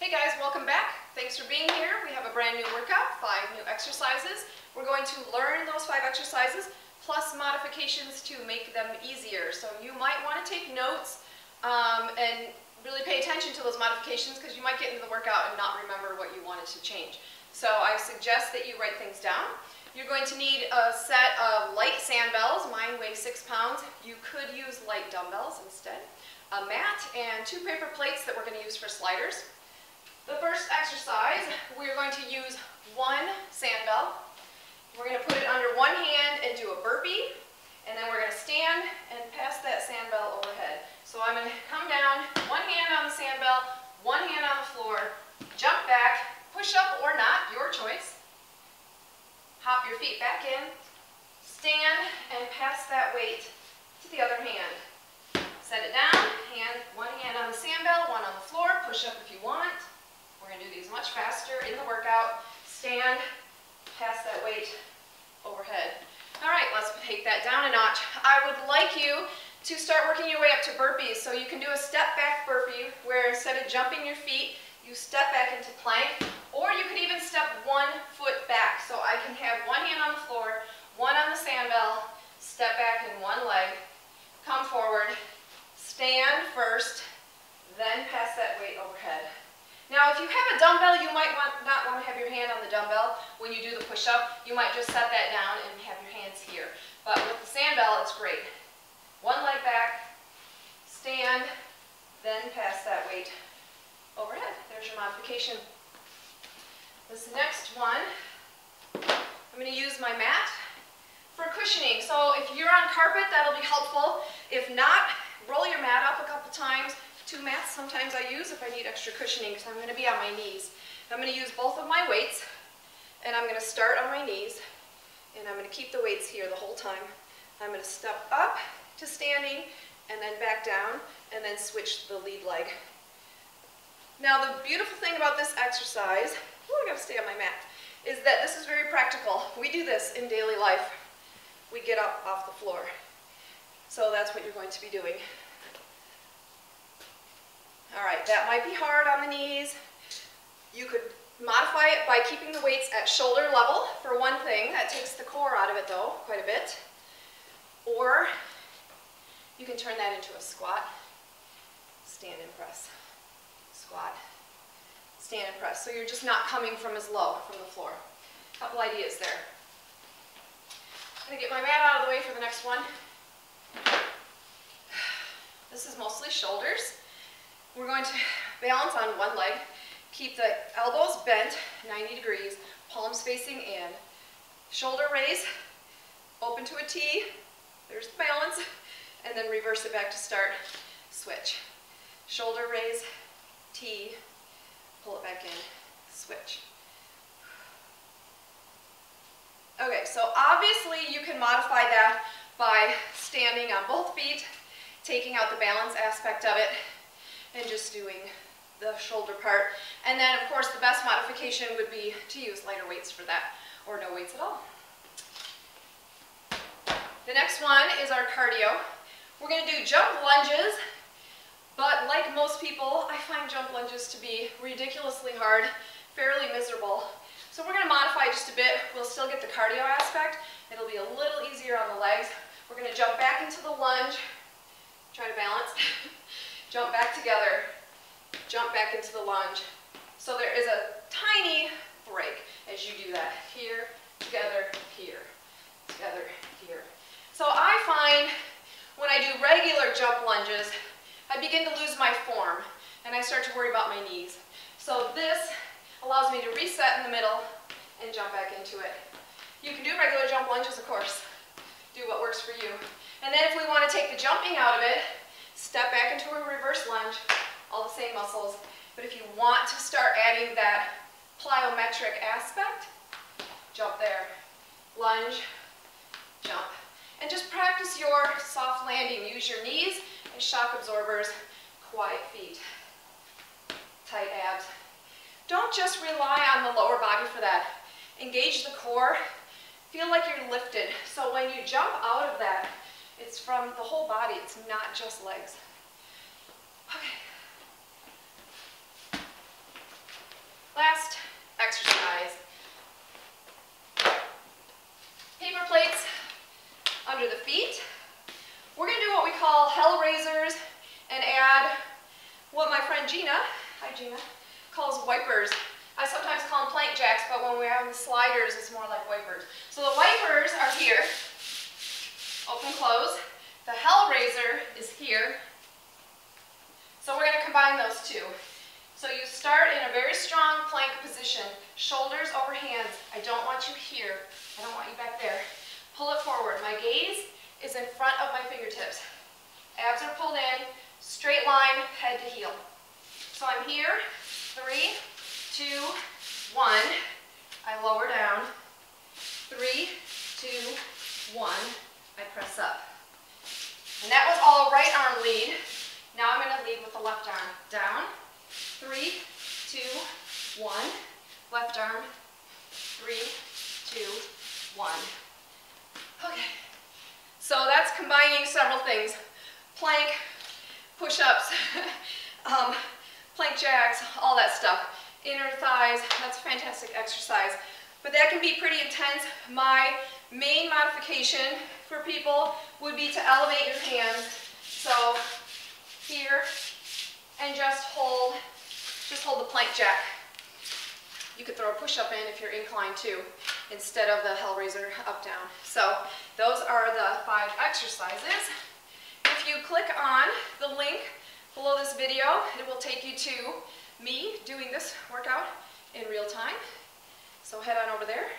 Hey guys, welcome back. Thanks for being here. We have a brand new workout, 5 new exercises. We're going to learn those 5 exercises plus modifications to make them easier. So you might want to take notes and really pay attention to those modifications because you might get into the workout and not remember what you wanted to change. So I suggest that you write things down. You're going to need a set of light sandbells. Mine weigh 6 pounds. You could use light dumbbells instead. A mat and 2 paper plates that we're going to use for sliders. The first exercise, we're going to use 1 sandbell. We're going to put it under one hand and do a burpee. And then we're going to stand and pass that sandbell overhead. So I'm going to come down, one hand on the sandbell, one hand on the floor, jump back, push up or not, your choice. Hop your feet back in, stand, and pass that weight to the other hand. Set it down, one hand on the sandbell, one on the floor, push up if you want. We're going to do these much faster in the workout. Stand, pass that weight overhead. All right, let's take that down a notch. I would like you to start working your way up to burpees. So you can do a step back burpee where instead of jumping your feet, you step back into plank, or you could even step one foot back. So I can have one hand on the floor, one on the sandbell, step back in one leg, come forward, stand first, then pass that weight overhead. Now if you have a dumbbell, you might not want to have your hand on the dumbbell when you do the push-up. You might just set that down and have your hands here. But with the sandbell, it's great. One leg back, stand, then pass that weight overhead. There's your modification. This next one, I'm going to use my mat for cushioning. So if you're on carpet, that'll be helpful. If not, roll your mat up a couple times. 2 mats sometimes I use if I need extra cushioning because I'm going to be on my knees. I'm going to use both of my weights, and I'm going to start on my knees, and I'm going to keep the weights here the whole time. I'm going to step up to standing, and then back down, and then switch the lead leg. Now the beautiful thing about this exercise, I gotta stay on my mat, is that this is very practical. We do this in daily life. We get up off the floor. So that's what you're going to be doing. All right, that might be hard on the knees. You could modify it by keeping the weights at shoulder level, for one thing. That takes the core out of it though, quite a bit. Or you can turn that into a squat, stand and press. Squat, stand and press. So you're just not coming from as low from the floor. A couple ideas there. I'm going to get my mat out of the way for the next one. This is mostly shoulders. We're going to balance on one leg. Keep the elbows bent 90 degrees, palms facing in. Shoulder raise, open to a T. There's the balance. And then reverse it back to start. Switch. Shoulder raise. T, pull it back in, switch. Okay, so obviously you can modify that by standing on both feet, taking out the balance aspect of it, and just doing the shoulder part. And then, of course, the best modification would be to use lighter weights for that, or no weights at all. The next one is our cardio. We're going to do jump lunges. But like most people, I find jump lunges to be ridiculously hard, fairly miserable. So we're going to modify just a bit. We'll still get the cardio aspect. It'll be a little easier on the legs. We're going to jump back into the lunge. Try to balance. Jump back together. Jump back into the lunge. So there is a tiny break as you do that. Here, together, here, together, here. So I find when I do regular jump lunges, I begin to lose my form, and I start to worry about my knees. So this allows me to reset in the middle and jump back into it. You can do regular jump lunges, of course. Do what works for you. And then if we want to take the jumping out of it, step back into a reverse lunge, all the same muscles. But if you want to start adding that plyometric aspect, jump there, lunge, jump. And just practice your soft landing. Use your knees and shock absorbers, quiet feet, tight abs. Don't just rely on the lower body for that. Engage the core. Feel like you're lifted. So when you jump out of that, it's from the whole body. It's not just legs. Okay. friend Gina, hi Gina, calls wipers. I sometimes call them plank jacks, but when we're on the sliders, it's more like wipers. So the wipers are here, open, close. The Hellraiser is here. So we're going to combine those two. So you start in a very strong plank position, shoulders over hands. I don't want you here. I don't want you back there. Pull it forward. My gaze is in front of my fingertips. Abs are pulled in, straight line, head to heel. So I'm here, 3, 2, 1. I lower down, 3, 2, 1. I press up. And that was all a right arm lead. Now I'm going to lead with the left arm. Down, 3, 2, 1. Left arm, 3, 2, 1. Okay, so that's combining several things. Plank, push-ups, plank jacks, all that stuff. Inner thighs, that's a fantastic exercise. But that can be pretty intense. My main modification for people would be to elevate your hands. So here, and just hold the plank jack. You could throw a push-up in if you're inclined to, instead of the Hellraiser up-down. So those are the 5 exercises. If you click on the link below this video, it will take you to me doing this workout in real time. So head on over there.